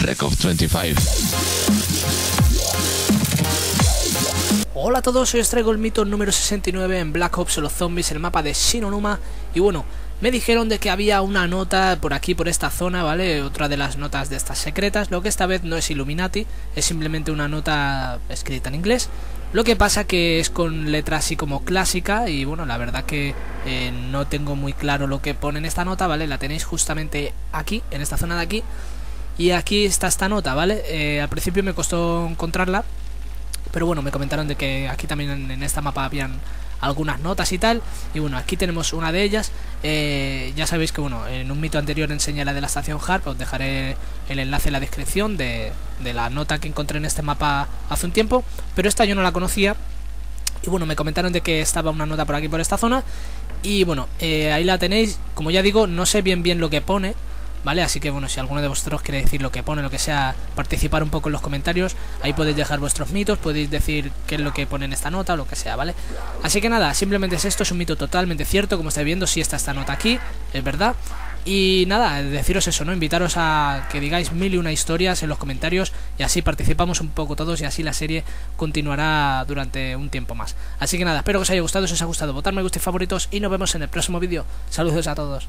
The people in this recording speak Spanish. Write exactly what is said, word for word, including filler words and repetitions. ReCoB veinticinco. Hola a todos, hoy os traigo el mito número sesenta y nueve en Black Ops o los zombies, el mapa de Shinonuma. Y bueno, me dijeron de que había una nota por aquí, por esta zona, ¿vale? Otra de las notas de estas secretas, lo que esta vez no es Illuminati, es simplemente una nota escrita en inglés. Lo que pasa que es con letra así como clásica y bueno, la verdad que eh, no tengo muy claro lo que pone en esta nota, ¿vale? La tenéis justamente aquí, en esta zona de aquí. Y aquí está esta nota, ¿vale? Eh, al principio me costó encontrarla, pero bueno, me comentaron de que aquí también en esta mapa habían algunas notas y tal. Y bueno, aquí tenemos una de ellas. Eh, ya sabéis que bueno, en un mito anterior enseñé la de la estación Harp, os dejaré el enlace en la descripción de, de la nota que encontré en este mapa hace un tiempo, pero esta yo no la conocía y bueno, me comentaron de que estaba una nota por aquí, por esta zona, y bueno, eh, ahí la tenéis. Como ya digo, no sé bien bien lo que pone, ¿vale? Así que bueno, si alguno de vosotros quiere decir lo que pone, lo que sea, participar un poco en los comentarios, ahí podéis dejar vuestros mitos, podéis decir qué es lo que pone en esta nota o lo que sea, ¿vale? Así que nada, simplemente es esto, es un mito totalmente cierto, como estáis viendo, sí está esta nota aquí, es verdad. Y nada, deciros eso, ¿no? Invitaros a que digáis mil y una historias en los comentarios y así participamos un poco todos y así la serie continuará durante un tiempo más. Así que nada, espero que os haya gustado, si os ha gustado, votad me gusta y favoritos y nos vemos en el próximo vídeo. Saludos a todos.